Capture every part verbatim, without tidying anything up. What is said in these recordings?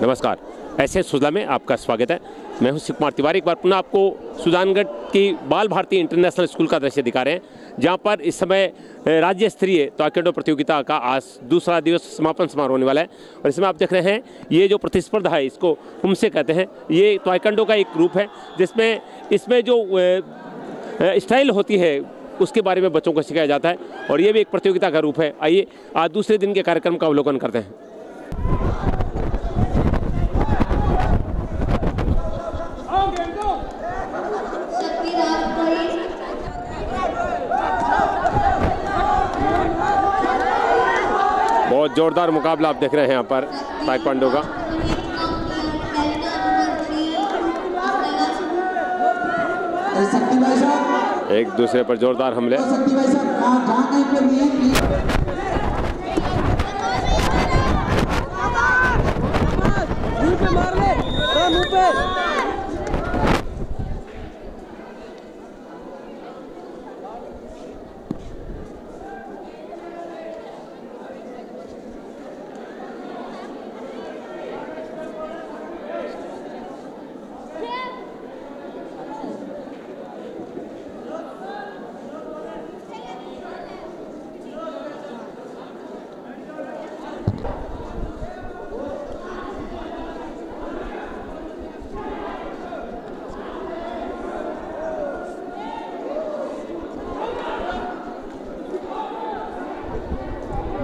नमस्कार, ऐसे सुजला में आपका स्वागत है। मैं हूं शिव कुमार तिवारी। एक बार पुनः आपको सुजानगढ़ की बाल भारती इंटरनेशनल स्कूल का दृश्य दिखा रहे हैं, जहां पर इस समय राज्य स्तरीय ताइक्वांडो प्रतियोगिता का आज दूसरा दिवस समापन समारोह होने वाला है। और इसमें आप देख रहे हैं ये जो प्रतिस्पर्धा है इसको कुमसे कहते हैं। ये ताइक्वांडो का एक रूप है जिसमें इसमें जो स्टाइल होती है उसके बारे में बच्चों को सिखाया जाता है, और ये भी एक प्रतियोगिता का रूप है। आइए आज दूसरे दिन के कार्यक्रम का अवलोकन करते हैं। बहुत जोरदार मुकाबला आप देख रहे हैं यहाँ पर ताइक्वांडो का। एक दूसरे पर जोरदार हमले।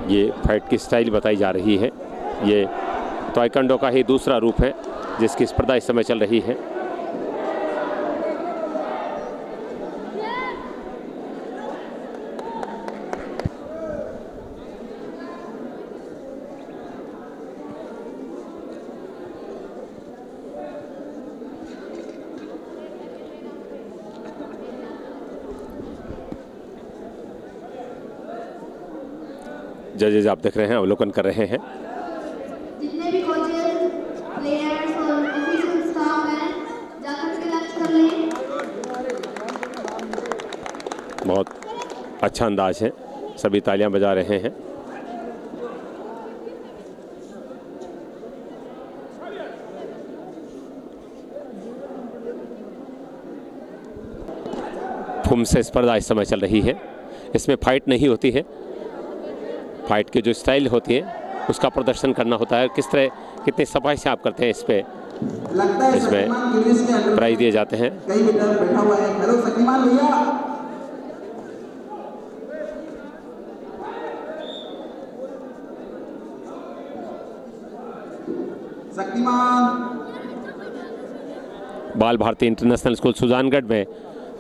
ये फाइट की स्टाइल बताई जा रही है। ये ताइक्वांडो का ही दूसरा रूप है जिसकी स्पर्धा इस समय चल रही है। जजेज आप देख रहे हैं अवलोकन कर रहे हैं। जितने भी कोचेस, प्लेयर्स और ऑफिशियल स्टाफ हैं, जाकर के लंच कर लें। बहुत अच्छा अंदाज है, सभी तालियां बजा रहे हैं। फुमसे स्पर्धा इस समय चल रही है। इसमें फाइट नहीं होती है, फाइट की जो स्टाइल होती है उसका प्रदर्शन करना होता है। किस तरह कितनी सफाई से आप करते हैं इस पे इसमें प्राइज दिए जाते हैं। बाल भारती इंटरनेशनल स्कूल सुजानगढ़ में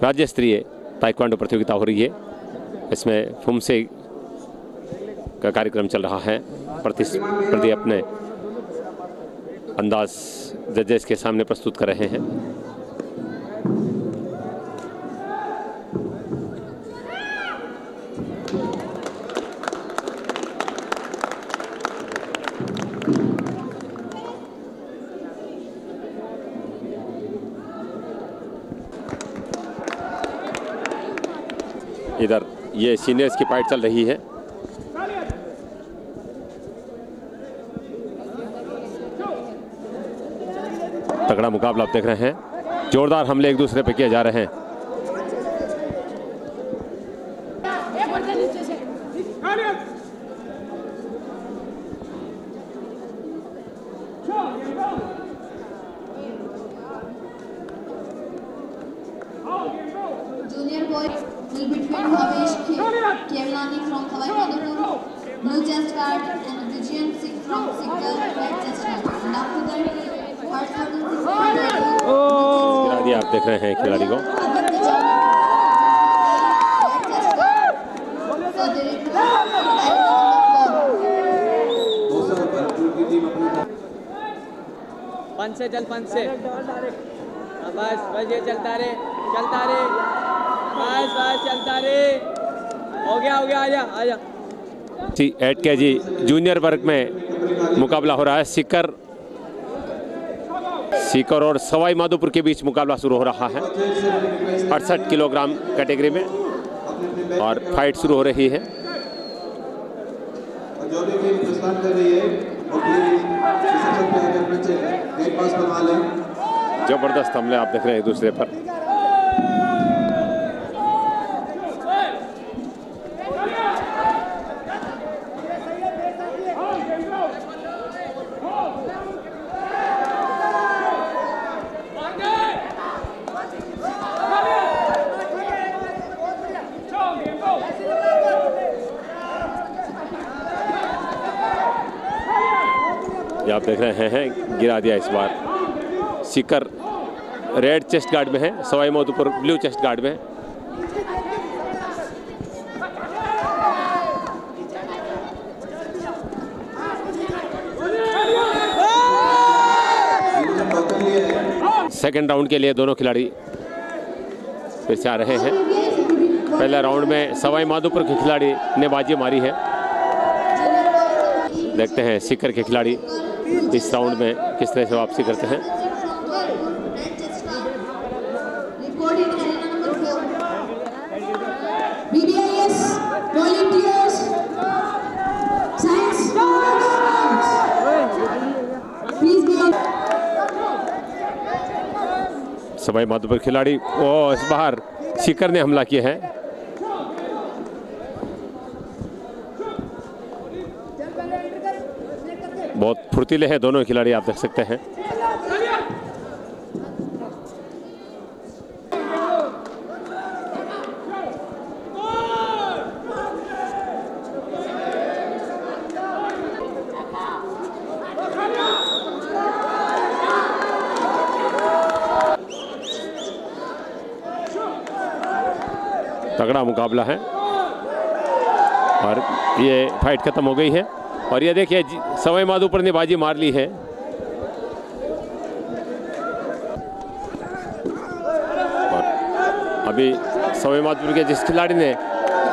राज्य स्तरीय ताइक्वांडो प्रतियोगिता हो रही है। इसमें फुमसे का कार्यक्रम चल रहा है। प्रतिस्पर्धी अपने अंदाज जजेस के सामने प्रस्तुत कर रहे हैं। इधर ये सीनियर्स की फाइट चल रही है। तगड़ा मुकाबला आप देख रहे हैं। जोरदार हमले एक दूसरे पे किए जा रहे हैं। Junior boys will be train Havesh Kewlani from खवाई blue just card and Vijayan Singh from single red just card and after that खिलाड़ी आप देख रहे हैं खिलाड़ी को। पंच से चल पंच से बस बस ये चलता रे चलता रे बस बस चलता रे हो गया हो गया आजा आजा। आठ के जी जूनियर वर्ग में मुकाबला हो रहा है। सिकर सीकर और सवाई माधोपुर के बीच मुकाबला शुरू हो रहा है। अड़सठ किलोग्राम कैटेगरी में और फाइट शुरू हो रही है। जबरदस्त हमले आप देख रहे हैं एक दूसरे पर। आप देख रहे हैं, हैं गिरा दिया इस बार। सिकर रेड चेस्ट गार्ड में है, Sawai Madhopur blue chest guard में है। सेकेंड राउंड के लिए दोनों खिलाड़ी फिर से आ रहे हैं। पहला राउंड में सवाई माधोपुर के खिलाड़ी ने बाजी मारी है। देखते हैं सिकर के खिलाड़ी इस राउंड में किस तरह से वापसी करते हैं। सवाई माधोपुर खिलाड़ी ओ इस बार सीकर ने हमला किया है। बहुत फुर्तीले हैं दोनों खिलाड़ी आप देख सकते हैं। तगड़ा मुकाबला है और ये फाइट खत्म हो गई है। और ये देखिए सवाई माधोपुर ने बाजी मार ली है। और अभी सवाई माधोपुर के जिस खिलाड़ी ने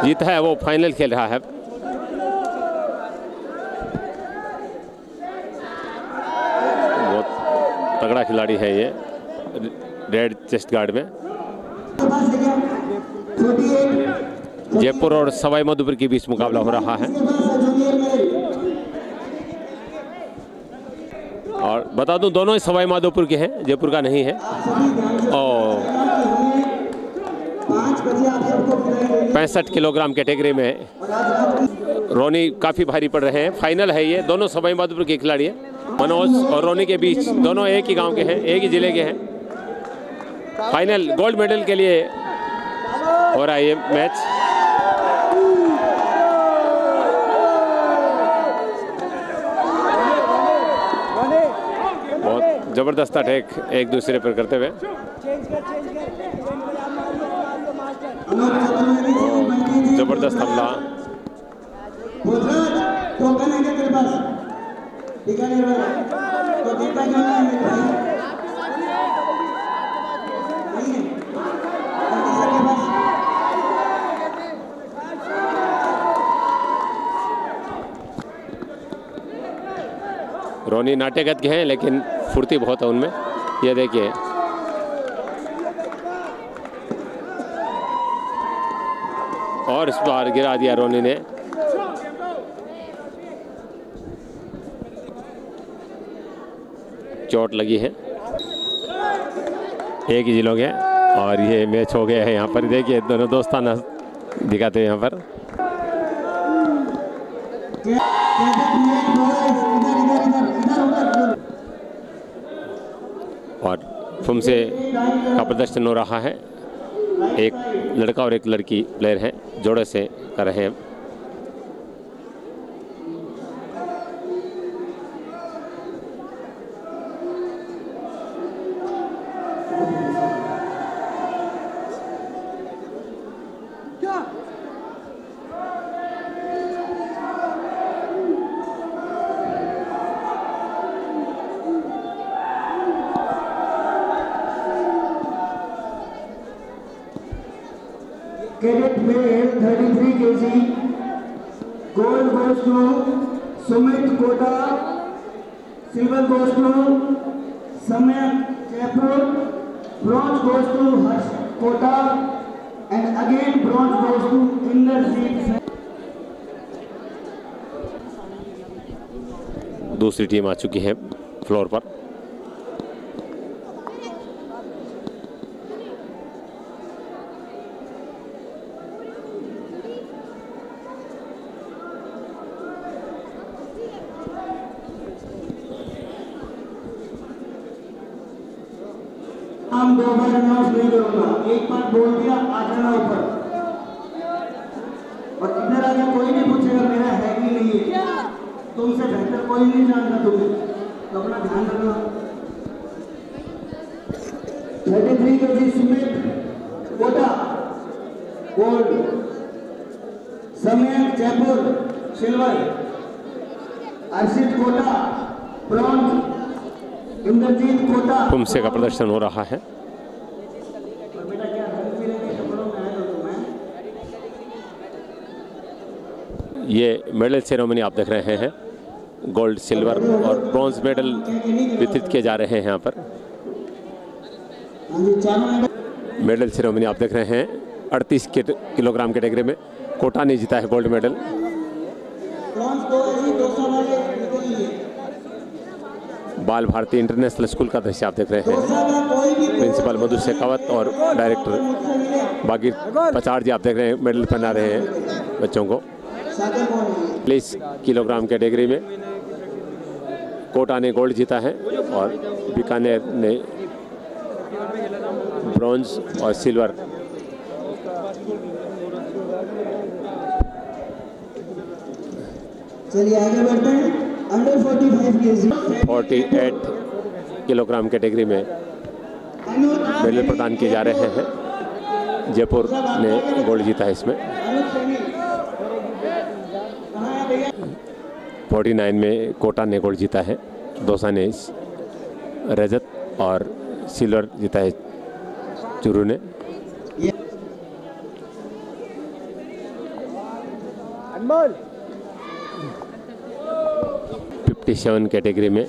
जीता है वो फाइनल खेल रहा है। बहुत तगड़ा खिलाड़ी है ये रेड चेस्ट गार्ड में। जयपुर और सवाई माधोपुर के बीच मुकाबला हो रहा है। और बता दूं दोनों ही सवाई माधोपुर के हैं, जयपुर का नहीं है। और पैंसठ किलोग्राम कैटेगरी में रोनी काफ़ी भारी पड़ रहे हैं। फाइनल है ये, दोनों सवाई माधोपुर के खिलाड़ी हैं। मनोज और रोनी के बीच, दोनों एक ही गांव के हैं, एक ही जिले के हैं। फाइनल गोल्ड मेडल के लिए हो रहा है ये मैच। जबरदस्त अटैक एक दूसरे पर करते हुए। जबरदस्त हमला। रोनी नाट्यगत के हैं लेकिन फुर्ती बहुत है उनमें। ये देखिए और इस बार गिरा दिया रोनी ने। चोट लगी है। एक ही जिलों के और ये मैच हो गया है। यहाँ पर देखिए दोनों दोस्ताना दिखाते हैं यहाँ पर। और फुमसे का प्रदर्शन हो रहा है। एक लड़का और एक लड़की प्लेयर हैं, जोड़े से कर रहे हैं। दूसरी टीम आ चुकी है फ्लोर पर। हम दो बार अनाउंस नहीं करूंगा, एक बार बोल दिया आ जाना ऊपर, और इधर आगे कोई नहीं पूछेगा मेरा है कि नहीं है, तुमसे बेहतर कोई नहीं जानता तुम्हें, तो अपना ध्यान रखना। थर्टी थ्री के जी Sumit Kota gold, Samay Jaipur silver, Arshit Kota bronze, कुमसे का प्रदर्शन हो रहा है। ये मेडल सेरेमनी आप देख रहे हैं, गोल्ड सिल्वर और ब्रॉन्ज मेडल वितरित किए जा रहे हैं। यहाँ पर मेडल सेरेमनी आप देख रहे हैं, अड़तीस किलोग्राम कैटेगरी में कोटा ने जीता है गोल्ड मेडल। बाल भारती इंटरनेशनल स्कूल का दृश्य आप देख रहे हैं, प्रिंसिपल मधु शेखावत और डायरेक्टर बागी पचार जी आप देख रहे हैं, मेडल पहना रहे हैं बच्चों को। चालीस किलोग्राम कैटेगरी में कोटा ने गोल्ड जीता है और बीकानेर ने ब्रॉन्ज और सिल्वर। चलिए आगे बढ़ते हैं। अड़तालीस किलोग्राम कैटेगरी में मेडल प्रदान किए जा रहे हैं, जयपुर ने गोल्ड जीता है इसमें। उनचास में कोटा ने गोल्ड जीता है, दोसा ने रजत, और सिल्वर जीता है चुरू ने। सत्तावन कैटेगरी में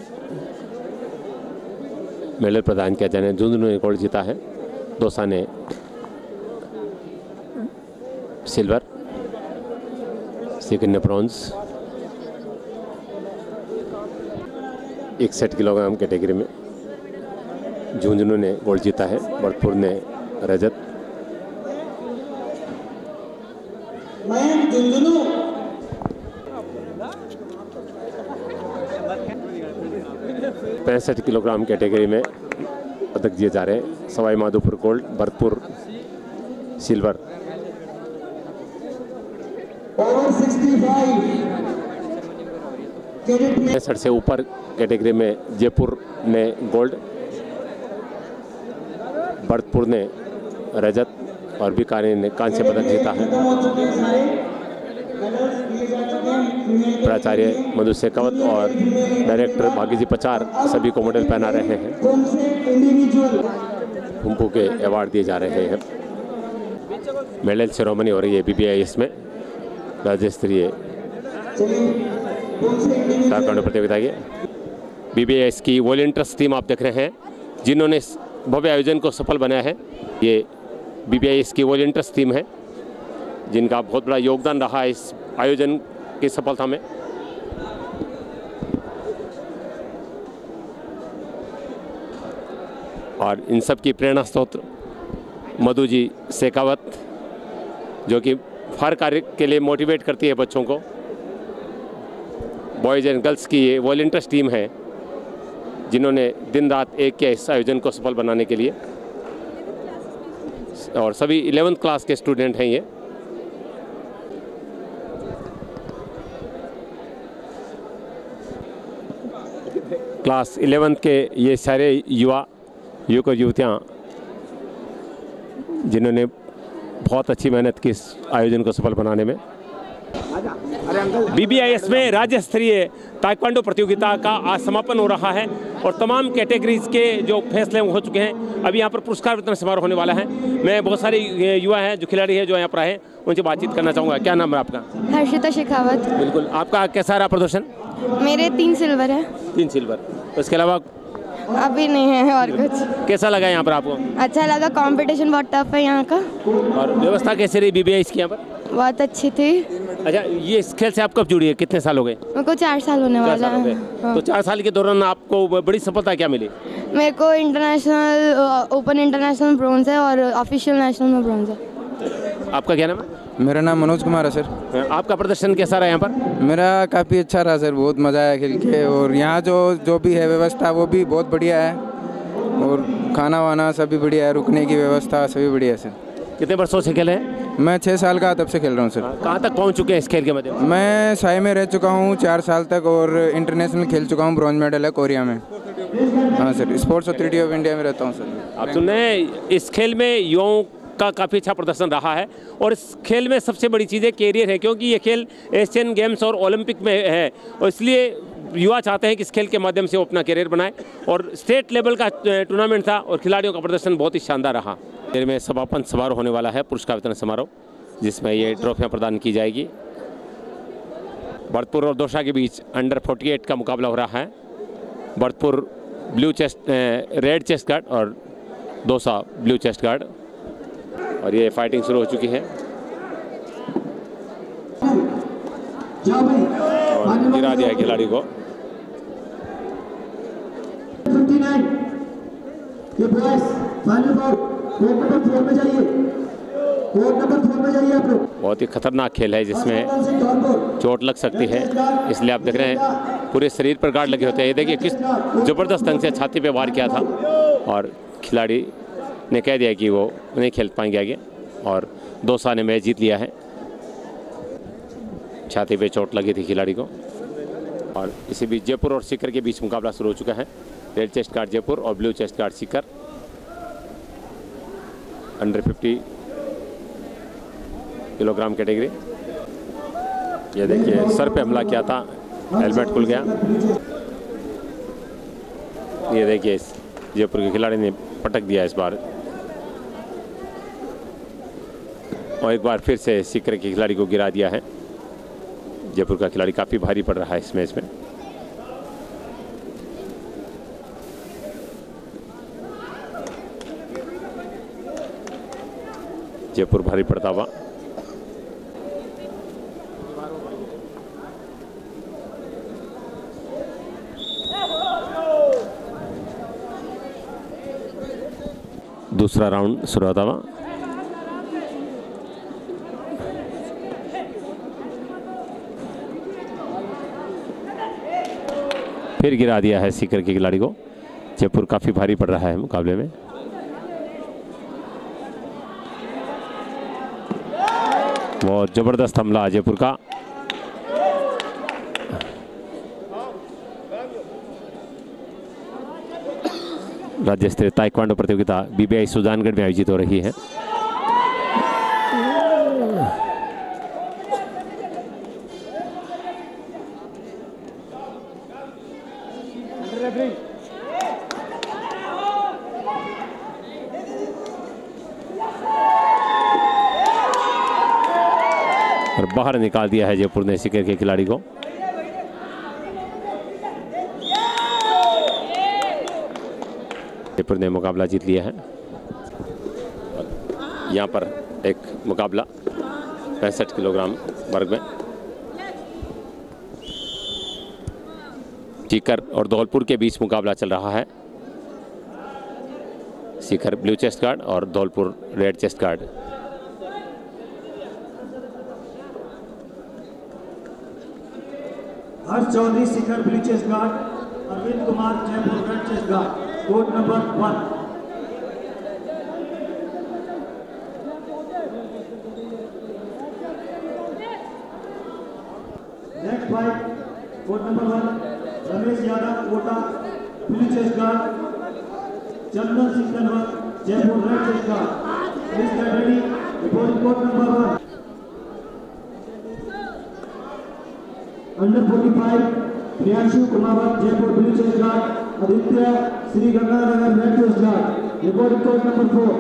मेडल प्रदान किया जाने, झुंझुनू ने गोल्ड जीता है, दोसा ने सिल्वर, सिकन ने ब्रॉन्ज। इकसठ किलोग्राम कैटेगरी में झुंझुनू ने गोल्ड जीता है, भरतपुर ने रजत। पैंसठ किलोग्राम कैटेगरी में पदक दिए जा रहे हैं, सवाई माधोपुर गोल्ड, भरतपुर सिल्वर। पैंसठ से ऊपर कैटेगरी में जयपुर ने गोल्ड, भरतपुर ने रजत और बीकानेर ने कांस्य पदक जीता है। प्राचार्य मधु शेखावत और डायरेक्टर बागीजी पचार सभी को मेडल पहना रहे हैं। हुम्पू के अवार्ड दिए जा रहे हैं। मेडल सेरेमनी हो रही है बीबीआईएस में, राज्य स्तरीय ताइक्वांडो प्रतियोगिता की। बीबीआईएस की वॉलेंटियर्स टीम आप देख रहे हैं, जिन्होंने भव्य आयोजन को सफल बनाया है। ये बीबीआईएस की वॉलेंटियर्स टीम है, जिनका बहुत बड़ा योगदान रहा है इस आयोजन की सफलता में। और इन सब की प्रेरणा स्रोत मधु जी शेखावत, जो कि हर कार्य के लिए मोटिवेट करती है बच्चों को। बॉयज़ एंड गर्ल्स की ये वॉलेंटियर्स टीम है, जिन्होंने दिन रात एक किया इस आयोजन को सफल बनाने के लिए, और सभी इलेवेंथ क्लास के स्टूडेंट हैं ये। क्लास इलेवेंथ के ये सारे युवा युवक और युवतियाँ, जिन्होंने बहुत अच्छी मेहनत की इस आयोजन को सफल बनाने में। बीबीआईएस में राज्य स्तरीय ताइक्वांडो प्रतियोगिता का आज समापन हो रहा है और तमाम कैटेगरीज के जो फैसले हो चुके हैं। अभी यहाँ पर पुरस्कार वितरण समारोह होने वाला है। मैं बहुत सारे युवा हैं जो खिलाड़ी हैं जो यहाँ पर आए, उनसे बातचीत करना चाहूँगा। क्या नाम है आपका? हर्षिता शेखावत। बिल्कुल, आपका कैसा रहा प्रदर्शन? मेरे तीन सिल्वर है। तीन सिल्वर, उसके अलावा अभी नहीं है और कुछ। कैसा लगा यहाँ पर आपको? अच्छा लगा, कंपटीशन बहुत टफ है यहाँ का। और व्यवस्था कैसे रही बीबीआईएस की यहाँ पर? बहुत अच्छी थी। अच्छा, ये इस खेल से आप कब जुड़ी है, कितने साल हो गए? मेरे को चार साल होने वाला है। हाँ। तो चार साल के दौरान आपको बड़ी सफलता क्या मिली? मेरे को इंटरनेशनल ओपन इंटरनेशनल ब्रॉन्ज है और ऑफिशियल नेशनल में ब्रॉन्ज है। आपका क्या नाम है? मेरा नाम मनोज कुमार है सर। आपका प्रदर्शन कैसा रहा यहाँ पर? मेरा काफ़ी अच्छा रहा सर, बहुत मज़ा आया खेल के, और यहाँ जो जो भी है व्यवस्था वो भी बहुत बढ़िया है, और खाना वाना सभी बढ़िया है, रुकने की व्यवस्था सभी बढ़िया है सर। कितने वर्षों से खेल है? मैं छः साल का तब से खेल रहा हूँ सर। कहाँ तक पहुँच चुके हैं इस खेल के माध्यम? मैं साई में रह चुका हूँ चार साल तक और इंटरनेशनल खेल चुका हूँ, ब्रॉन्ज मेडल है कोरिया में। हाँ sir, sports authority of India में रहता हूँ सर। आप सुनने इस खेल में युवाओं का काफ़ी अच्छा प्रदर्शन रहा है और इस खेल में सबसे बड़ी चीज़ है कैरियर है, क्योंकि ये खेल एशियन गेम्स और ओलंपिक में है और इसलिए युवा चाहते हैं कि इस खेल के माध्यम से वो अपना कैरियर बनाएं। और स्टेट लेवल का टूर्नामेंट था और खिलाड़ियों का प्रदर्शन बहुत ही शानदार रहा। देर में समापन समारोह होने वाला है, पुरस्कार वितरण समारोह, जिसमें ये ट्रॉफियाँ प्रदान की जाएगी। भरतपुर और दौसा के बीच अंडर फोर्टी एट का मुकाबला हो रहा है। Bharatpur blue chest red chest guard और दौसा ब्लू चेस्ट गार्ड, और ये फाइटिंग शुरू हो चुकी है। और गिरा दिया खिलाड़ी को। ये boss final ball court number four में जाइए, कोर्ट नंबर फोर में जाइए आप लोग। बहुत ही खतरनाक खेल है जिसमें चोट लग सकती है, इसलिए आप देख रहे हैं पूरे शरीर पर गार्ड लगे होते हैं। ये देखिए किस जबरदस्त ढंग से छाती पे वार किया था और खिलाड़ी ने कह दिया कि वो नहीं खेल पाएंगे आगे, और दौसा ने मैच जीत लिया है। छाती पे चोट लगी थी खिलाड़ी को। और इसी बीच जयपुर और सीकर के बीच मुकाबला शुरू हो चुका है। रेड चेस्ट गार्ड जयपुर और blue chest guard Sikar. Under fifty kilogram category. ये देखिए सर पे हमला किया था, हेलमेट खुल गया। ये देखिए जयपुर के खिलाड़ी ने पटक दिया इस बार, और एक बार फिर से सीकर के खिलाड़ी को गिरा दिया है। जयपुर का खिलाड़ी काफ़ी भारी पड़ रहा है इस मैच में। जयपुर भारी पड़ता हुआ। दूसरा राउंड शुरू होता हुआ। फिर गिरा दिया है सीकर के खिलाड़ी को। जयपुर काफ़ी भारी पड़ रहा है मुकाबले में। बहुत ज़बरदस्त हमला जयपुर का। राज्य स्तरीय ताइक्वांडो प्रतियोगिता बीबीआई सुजानगढ़ में आयोजित हो रही है। और बाहर निकाल दिया है जयपुर ने सीकर के खिलाड़ी को। जयपुर ने मुकाबला जीत लिया है। यहाँ पर एक मुकाबला पैंसठ किलोग्राम वर्ग में सीकर और धौलपुर के बीच मुकाबला चल रहा है। सीकर ब्लू चेस्ट गार्ड और Dholpur red chest guard. Harsh Chaudhary Sikar blue chest guard, Arvind Kumar Jaipur red chest guard. Code number one. Next fight code number one Ramesh Yadav Kota blue chest guard, Chandan Singh Dhanwar Jaipur red chest guard. Please get ready report code number one. Under forty five Priyanshu Kumar Jaipur blue chest guard, Aditya Sri Ganganagar red chest guard. Report code number four.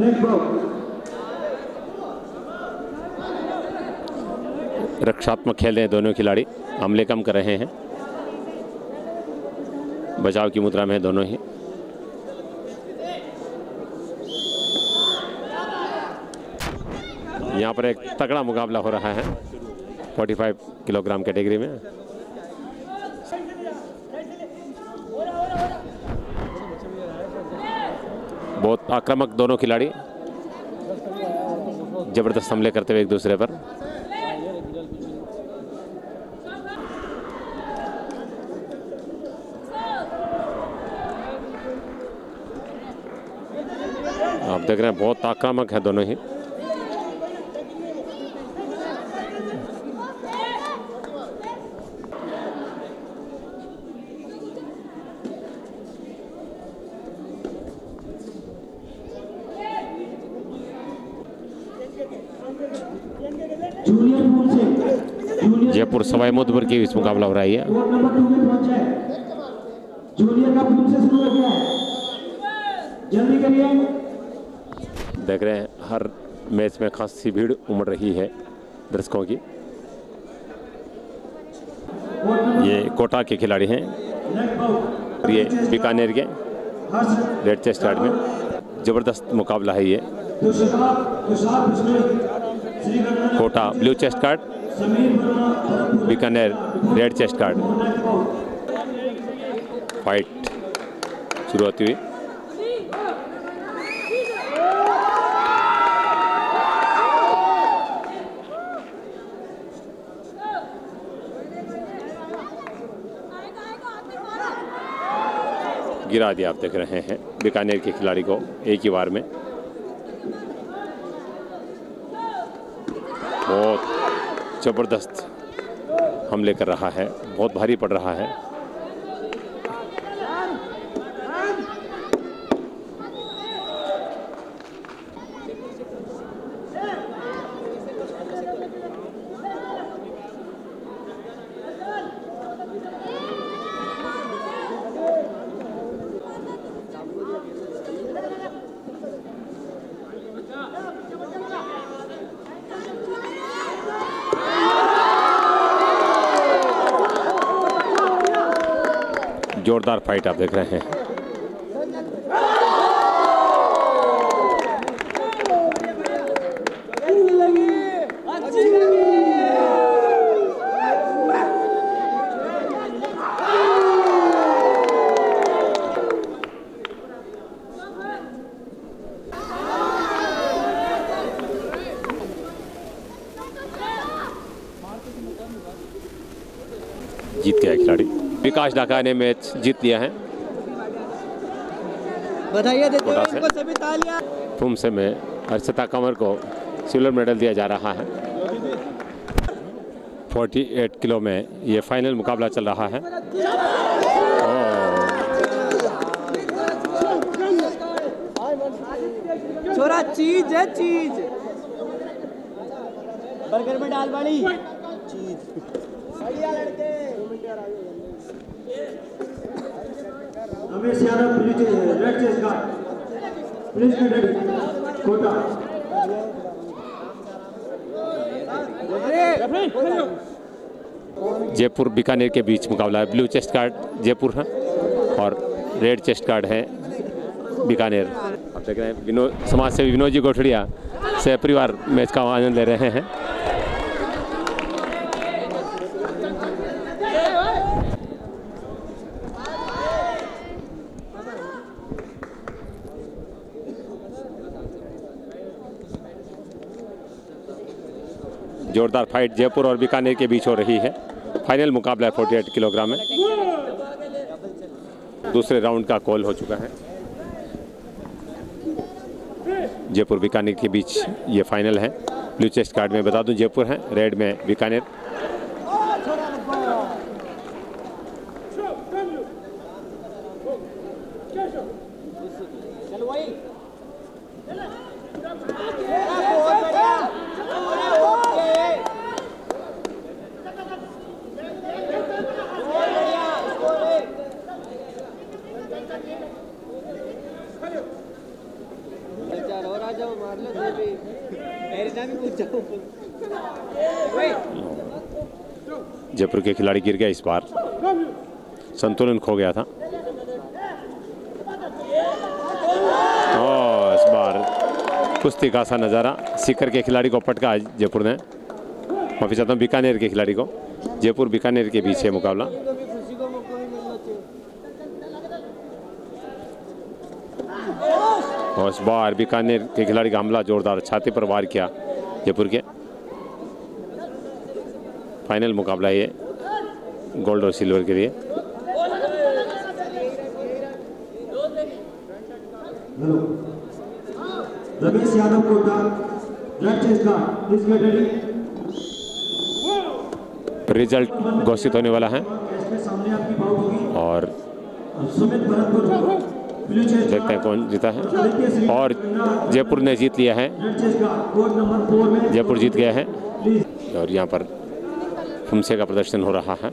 Next box. रक्षात्मक खेल रहे हैं दोनों खिलाड़ी, हमले कम कर रहे हैं, बचाव की मुद्रा में है दोनों ही। यहाँ पर एक तगड़ा मुकाबला हो रहा है पैंतालीस किलोग्राम कैटेगरी में। बहुत आक्रामक दोनों खिलाड़ी, जबरदस्त हमले करते हुए एक दूसरे पर। आप देख रहे हैं बहुत आक्रामक है दोनों ही। जयपुर सवाई माधोपुर की इस मुकाबला हो रही है। देख रहे हैं हर मैच में खासी भीड़ उमड़ रही है दर्शकों की। ये कोटा के खिलाड़ी हैं, ये बीकानेर के रेड चेस्ट गार्ड में। जबरदस्त मुकाबला है ये। Kota blue chest guard, Bikaner red chest guard. Fight शुरू होती हुई गिरा दिया, आप देख रहे हैं बीकानेर के खिलाड़ी को एक ही बार में। बहुत जबरदस्त हमले कर रहा है, बहुत भारी पड़ रहा है। जोरदार फाइट आप देख रहे हैं। जीत गया खिलाड़ी विकास ढाका ने मैच जीत लिया है। बधाई देते हैं उनको सभी तालियां। फुमसे में अर्चता कंवर को सिल्वर मेडल दिया जा रहा है। अड़तालीस किलो में ये फाइनल मुकाबला चल रहा है। छोरा चीज है, चीज बर्गर में डाल वाली चीज। जयपुर बीकानेर के बीच मुकाबला है। ब्लू चेस्ट गार्ड जयपुर है और रेड चेस्ट गार्ड है बीकानेर। आप देख रहे हैं विनोद समाज से विनोद जी गोठड़िया से परिवार मैच का आनंद ले रहे हैं। जोरदार फाइट जयपुर और बीकानेर के बीच हो रही है। फाइनल मुकाबला है अड़तालीस किलोग्राम में। दूसरे राउंड का कॉल हो चुका है। जयपुर बीकानेर के बीच ये फाइनल है। ब्लू चेस्ट कार्ड में बता दूं जयपुर है, रेड में बीकानेर। जयपुर के खिलाड़ी गिर गया इस बार, संतुलन खो गया था। और इस बार कुश्ती का सा नज़ारा, सीकर के खिलाड़ी को पटका जयपुर ने। माफी चाहता हूँ बीकानेर के खिलाड़ी को। जयपुर बीकानेर के बीच है मुकाबला। और इस बार बीकानेर के खिलाड़ी का हमला जोरदार, छाती पर वार किया जयपुर के। फाइनल मुकाबला ये गोल्ड और सिल्वर के लिए। Ramesh Yadav Kota left chest guard इस कैटेगरी। रिजल्ट घोषित होने वाला है और देखते हैं कौन जीता है। और जयपुर ने जीत लिया है, जयपुर जीत गया है। और यहाँ पर फुमसे का प्रदर्शन हो रहा है।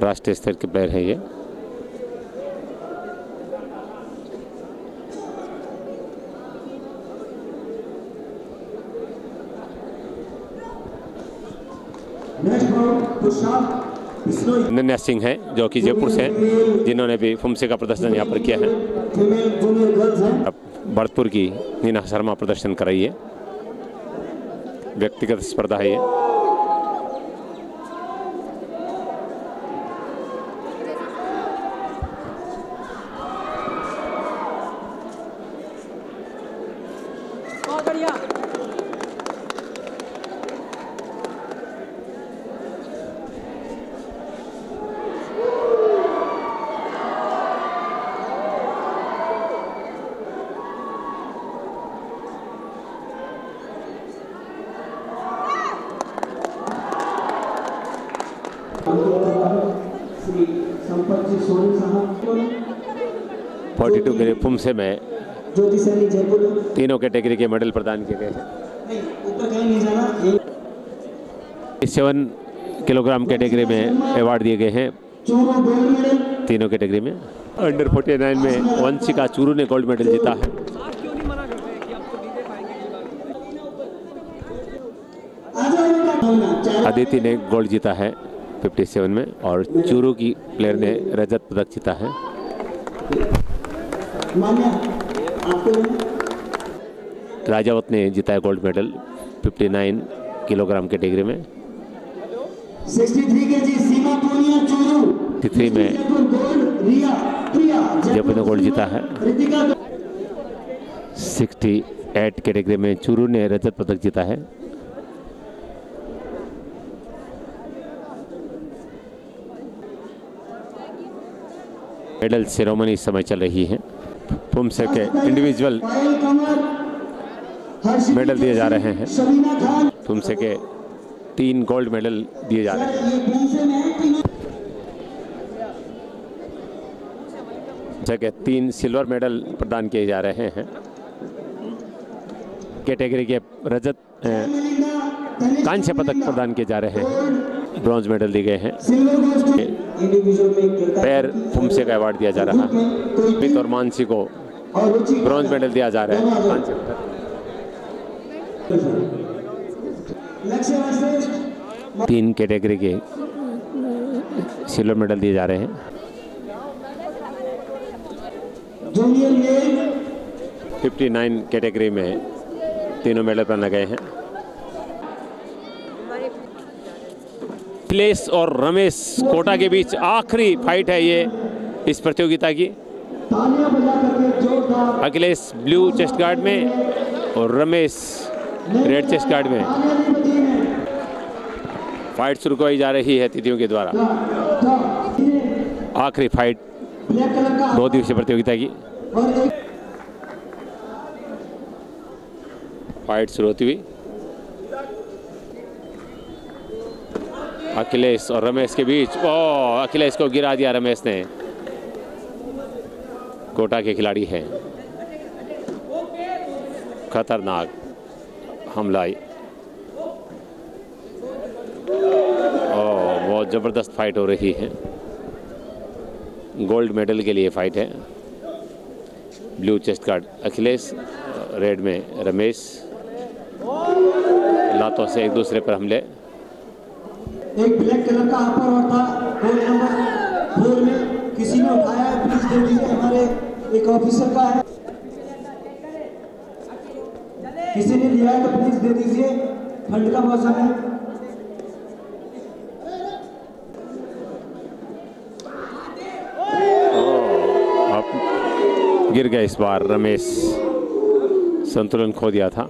राष्ट्रीय स्तर के प्लेयर हैं ये। ननेश सिंह हैं जो कि जयपुर से हैं, जिन्होंने भी फुमसे का प्रदर्शन यहाँ पर किया है। अब भरतपुर की नीना शर्मा प्रदर्शन कर रही है। व्यक्तिगत स्पर्धा है ये। बयालीस के फुमसे में तीनों कैटेगरी के मेडल प्रदान किए गए हैं। सेवन किलोग्राम कैटेगरी में अवार्ड दिए गए हैं तीनों कैटेगरी में। अंडर उनचास में वंशिका चूरू ने गोल्ड मेडल जीता है। अदिति ने गोल्ड जीता है सत्तावन में और चूरू की प्लेयर ने रजत पदक जीता है। राजावत ने जीता है गोल्ड मेडल उनसठ किलोग्राम कैटेगरी में। तिथरी में जयपुर ने गोल्ड जीता है। अड़सठ कैटेगरी में चूरू ने रजत पदक जीता है। मेडल सेरेमनी इस समय चल रही है। फुमसे के इंडिविजुअल मेडल दिए जा रहे हैं। फुमसे के तीन गोल्ड मेडल दिए जा रहे हैं। फुमसे के तीन सिल्वर मेडल प्रदान किए जा रहे हैं। कैटेगरी के रजत कांस्य पदक प्रदान किए जा रहे हैं। ब्रॉन्ज मेडल दिए गए हैं। पैर फुमसे का अवार्ड दिया जा रहा है। अदिति और मानसी को ब्रॉन्ज मेडल दिया जा रहा है। तीन कैटेगरी के सिल्वर मेडल दिए जा रहे हैं। उनसठ कैटेगरी में तीनों मेडल पहना गए हैं। प्लेस और रमेश कोटा के बीच आखिरी फाइट है ये इस प्रतियोगिता की। अखिलेश ब्लू चेस्ट गार्ड में और रमेश रेड चेस्ट गार्ड में फाइट शुरू करवाई जा रही है अतिथियों के द्वारा। आखिरी फाइट दो दिवसीय प्रतियोगिता की। फाइट शुरू होती हुई अखिलेश और रमेश के बीच। ओ, अखिलेश को गिरा दिया रमेश ने। कोटा के खिलाड़ी हैं। खतरनाक हमला। ओ, बहुत जबरदस्त फाइट हो रही है। गोल्ड मेडल के लिए फाइट है। Blue chest guard Akhilesh, red में रमेश। लातों से एक दूसरे पर हमले। एक ब्लैक कलर का अपर और था गोल नंबर फोर में किसी ने उठाया है। प्लीज दे दीजिए, हमारे एक ऑफिसर का है, किसी ने लिया है तो प्लीज दे दीजिए, ठंड का मौसम है। गिर गया इस बार रमेश, संतुलन खो दिया था।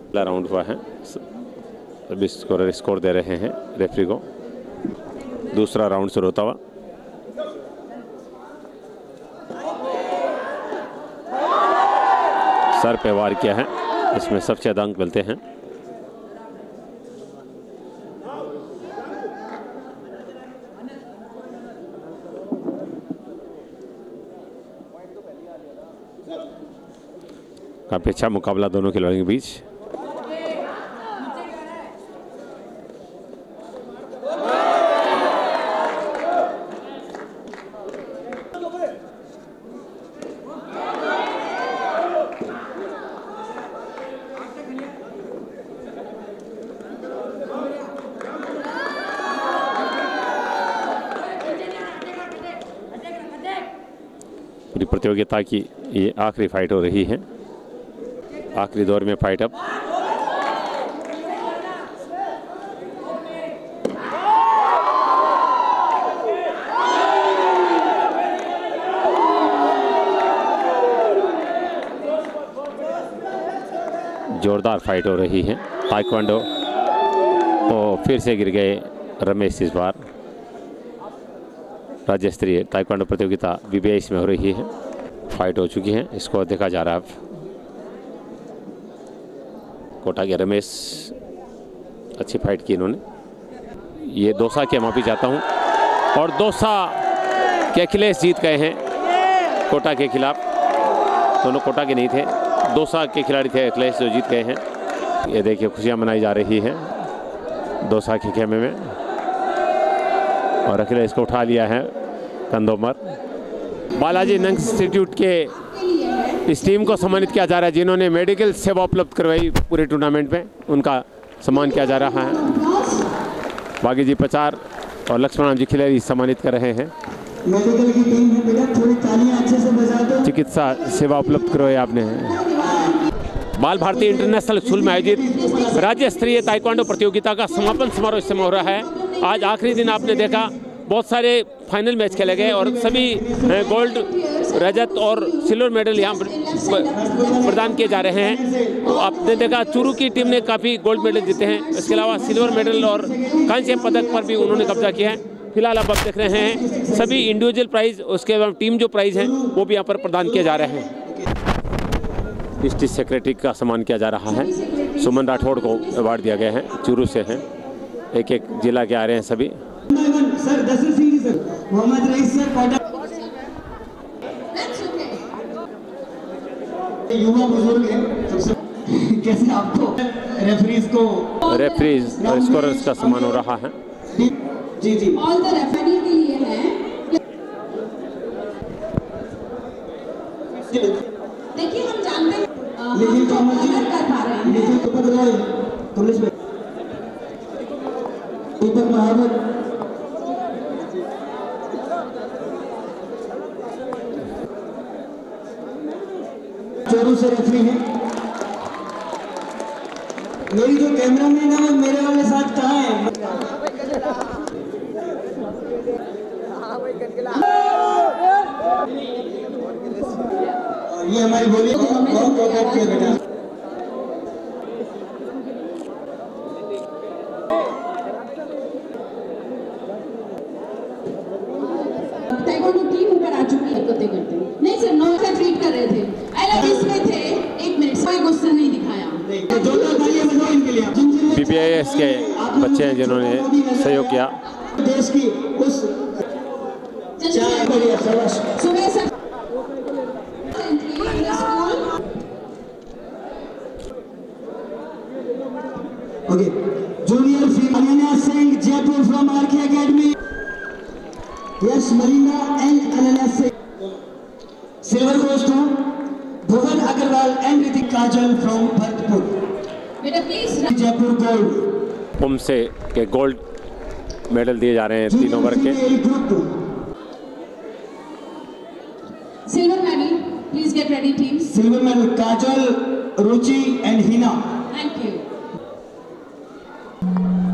पहला राउंड हुआ है, अभी स्कोरर स्कोर दे रहे हैं रेफरी को। दूसरा राउंड शुरू होता हुआ सर पे वार किया है, इसमें सबसे ज्यादा अंक मिलते हैं। काफी अच्छा मुकाबला दोनों खिलाड़ियों के बीच। पूरी प्रतियोगिता की ये आखिरी फाइट हो रही है, आखिरी दौर में फाइट अप। जोरदार फाइट हो रही है। ताइक्वांडो तो फिर से गिर गए रमेश। इस बार राज्य स्तरीय ताइक्वांडो प्रतियोगिता बीबीएस में हो रही है। फाइट हो चुकी है, स्कोर देखा जा रहा है। कोटा के रमेश, अच्छी फाइट की इन्होंने। ये दोसा के माफी चाहता हूँ, और दोसा के अखिलेश जीत गए हैं कोटा के खिलाफ। दोनों कोटा के नहीं थे, दोसा के खिलाड़ी थे अखिलेश जो जीत गए हैं। ये देखिए खुशियाँ मनाई जा रही है दोसा के खेमे में, और अखिलेश को उठा लिया है कंधों पर। बालाजी नंग इंस्टीट्यूट के इस टीम को सम्मानित किया जा रहा है, जिन्होंने मेडिकल सेवा उपलब्ध करवाई पूरे टूर्नामेंट में, उनका सम्मान किया जा रहा है। बागी जी पचार और लक्ष्मण जी खिलाड़ी सम्मानित कर रहे हैं। मेडिकल की टीम है बेटा, थोड़ी तालियां अच्छे से बजा दो। चिकित्सा सेवा उपलब्ध करवाई आपने। बाल भारती इंटरनेशनल स्कूल में आयोजित राज्य स्तरीय ताइक्वांडो प्रतियोगिता का समापन समारोह इस समय हो रहा है। आज आखिरी दिन आपने देखा बहुत सारे फाइनल मैच खेले गए, और सभी गोल्ड, रजत और सिल्वर मेडल यहाँ प्रदान किए जा रहे हैं। तो आपने देखा चूरू की टीम ने काफ़ी गोल्ड मेडल जीते हैं, इसके अलावा सिल्वर मेडल और कांस्य पदक पर भी उन्होंने कब्जा किया है। फिलहाल आप देख रहे हैं सभी इंडिविजुअल प्राइज, उसके अलावा टीम जो प्राइज हैं वो भी यहाँ पर प्रदान किए जा रहे हैं। डिस्ट्रिक्ट सेक्रेटरी का सम्मान किया जा रहा है। सुमन राठौड़ को अवार्ड दिया गया है, चूरू से हैं, एक एक जिला के आ रहे हैं सभी। युवा बुजुर्ग हैं, कैसे आपको रेफरीज को रेफरीज और स्कोरर्स का सम्मान हो रहा है। जी जी, ऑल द रेफरी के लिए है। देखिए हम जानते हैं लेकिन कमर्शियल कर पा रहे हैं। लेकिन ऊपर जाए कमलेश भाई, दीपक महावर चोरू से रेफरी है। मेरी जो कैमरा मैन है वो मेरे वाले साथ कहाँ है? ये हमारी बोली बहुत कॉपरेट किया बेटा। ताइक्वांडो टीम ऊपर आ चुकी है। करते करते नहीं सर, नौ से ट्रीट कर रहे थे। बीबीआईएस के बच्चे हैं जिन्होंने सहयोग किया। देश की उस okay junior Neena Singh Jaipur from R K academy, yes Marina and Ananya Singh silver coast to Bhuvan Agarwal and Ritik Kajal from Bharatpur Jaipur gold. पुम से के गोल्ड मेडल दिए जा रहे हैं तीन ओवर के। Silver medal please get ready team. Silver medal Kajal, Ruchi and Hina. Thank you.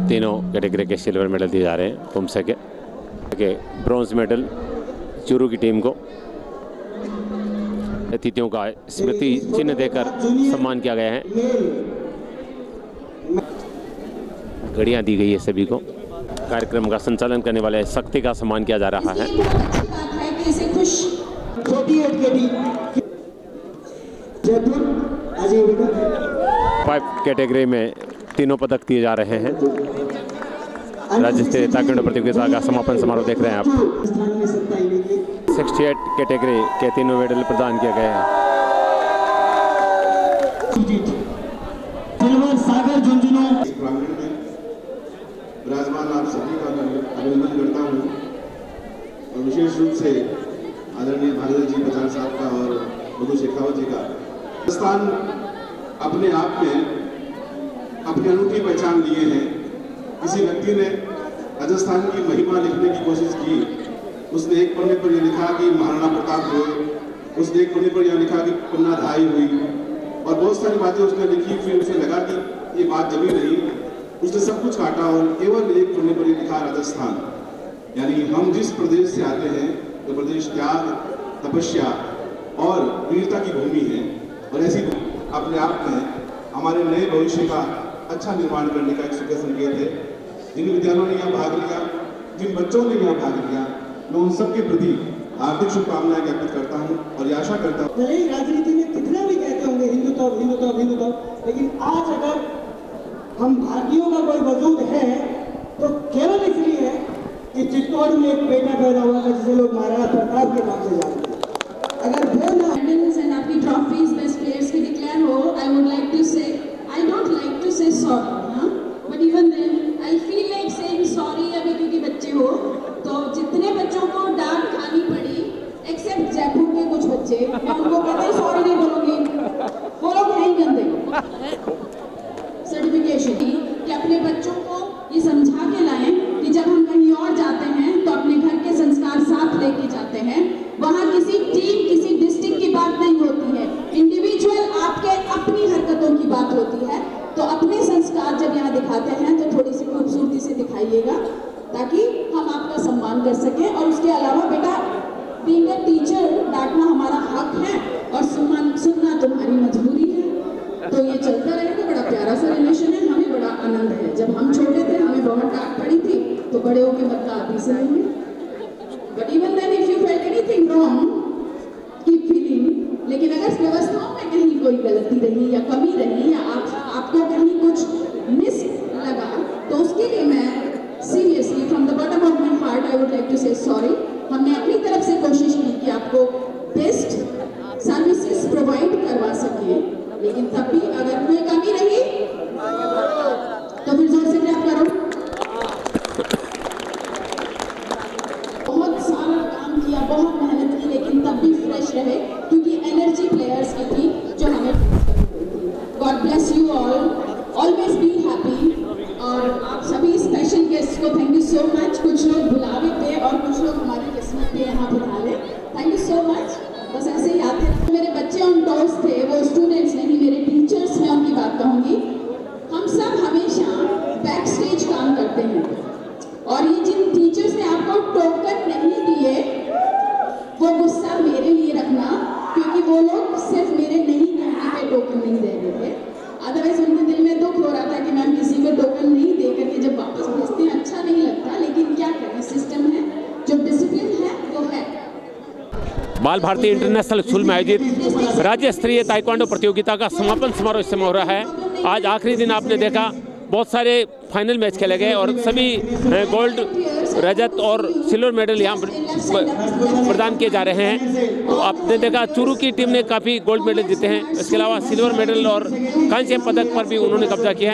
तीनों कैटेगरी के सिल्वर मेडल दिए जा रहे हैं पुमसा के, के ब्रॉन्ज मेडल चूरू की टीम को अतिथियों का स्मृति चिन्ह देकर सम्मान किया गया है। घड़ियां दी गई है सभी को। कार्यक्रम का संचालन करने वाले शक्ति का सम्मान किया जा रहा है। पाइप कैटेगरी में तीनों पदक दिए जा रहे हैं। राज्य स्तरीय ताइक्वांडो प्रतियोगिता का समापन समारोह देख रहे हैं आप। सिक्सटी एट कैटेगरी के तीनों मेडल प्रदान किए गए हैं। आप सभी का अभिनंदन करता हूँ और विशेष रूप से आदरणीय बागी पचार साहब का और मधु शेखावत जी का। राजस्थान अपने आप में अपनी अनूठी पहचान लिए हैं। किसी व्यक्ति ने राजस्थान की महिमा लिखने की कोशिश की, उसने एक पन्ने पर यह लिखा कि महाराणा प्रताप हुए, उसने एक पन्ने पर यह लिखा कि पन्ना धाई हुई और बहुत सारी बातें उसने लिखी। फिर उसे लगा कि ये बात जमी नहीं, उसने सब कुछ काटा और केवल एक पन्ने पर लिखा राजस्थान। यानी हम जिस प्रदेश से आते हैं तो प्रदेश त्याग, तपस्या और वीरता की भूमि है और ऐसी अपने आप में हमारे नए भविष्य का अच्छा निर्माण करने का एक शुभ संकेत है। जिन विद्यालयों ने यहाँ भाग लिया, जिन बच्चों ने यहाँ भाग लिया, मैं उन सबके प्रति हार्दिक शुभकामनाएं ज्ञापित करता हूँ और आशा करता हूँ। राजनीति में कितना भी कहते होंगे हिंदुत्व हिंदुत्व हिंदुत्व, लेकिन आज अगर हम भारतीयों का कोई वजूद है तो केवल इसलिए है कि चित्तौड़ में एक बेटा पैदा हुआ है जिसे लोग महाराणा प्रताप के नाम से जानते हैं। अगर वो ना मेडल्स एंड आपकी ट्रॉफीज बेस्ट प्लेयर्स की डिक्लेयर हो, I would like to say I don't like to say sorry, but even then I feel like saying sorry अभी, क्योंकि बच्चे हो तो जितने बच्चों को डांट खानी पड़ी एक्सेप्ट जयपुर के कुछ बच्चे, मैं उनको कहते सॉरी नहीं बोलूँगी, वो लोग नहीं गंदे सर्टिफिकेशन कि अपने बच्चों को ये समझा के लाएं कि जब हम कहीं और जाते हैं तो अपने घर के संस्कार साथ लेके जाते हैं। वहाँ किसी टीम किसी डिस्ट्रिक्ट की बात नहीं होती है, इंडिविजुअल आपके अपनी हरकतों की बात होती है। तो अपने संस्कार जब यहाँ दिखाते हैं तो थोड़ी सी खूबसूरती से दिखाइएगा ताकि हम आपका सम्मान कर सकें। और उसके अलावा बेटा बीइंग अ टीचर डांटना हमारा हक है और सुनना तुम्हारी मजबूरी है, तो ये चलता रहेगा। बड़ा प्यारा सा रिलेशन है, हमें बड़ा आनंद है। जब हम छोटे थे हमें बहुत डांट पड़ी थी, तो बड़े होके मतलब अभी से होंगे, but even then if you felt anything wrong keep feeling. लेकिन अगर व्यवस्थाओं में कहीं कोई गलती रही या कमी रही या आप, आपको कहीं कुछ मिस लगा, तो उसके लिए मैं seriously from the bottom of my heart I would like to say sorry. हमने अपनी तरफ से कोशिश की कि आपको बेस्ट सर्विसेज प्रोवाइड करवा सके, लेकिन तब भी अगर कोई कमी रही तो फिर जोर से क्लैप करो। बहुत सारा काम किया, बहुत मेहनत की, लेकिन तब भी फ्रेश रहे क्योंकि एनर्जी प्लेयर्स की थी जो हमें। God bless you all, always be happy. और आप सभी स्पेशल गेस्ट को थैंक यू सो मच। कुछ लोग बुलावे थे और कुछ लोग हमारी किस्मत पे यहाँ बुला ले। Thank you so much. बस ऐसे ही आते हैं। मेरे बच्चे ऑन टॉस थे, वो स्टूडेंट्स नहीं मेरे टीचर्स में, उनकी बात कहूँगी। हम सब हमेशा बैक स्टेज काम करते हैं और ये जिन टीचर्स ने आपको टोकन नहीं दिए वो गुस्सा मेरे लिए रखना, क्योंकि वो लोग सिर्फ मेरे नहीं कहने पे टोकन नहीं दे रहे थे। अदरवाइज उनके दिल में दुख हो रहा था कि मैम किसी को टोकन नहीं दे करके जब वापस भेजते हैं अच्छा नहीं लगता, लेकिन क्या करें, सिस्टम है जो डिसिप्लिन है वो है। बाल भारती इंटरनेशनल स्कूल में आयोजित राज्य स्तरीय ताइक्वांडो प्रतियोगिता का समापन समारोह इसमें हो रहा है। आज आखिरी दिन आपने देखा बहुत सारे फाइनल मैच खेले गए और सभी गोल्ड, रजत और सिल्वर मेडल यहाँ प्रदान किए जा रहे हैं। तो आपने देखा चूरू की टीम ने काफ़ी गोल्ड मेडल जीते हैं, इसके अलावा सिल्वर मेडल और कांस्य पदक पर भी उन्होंने कब्जा किया है।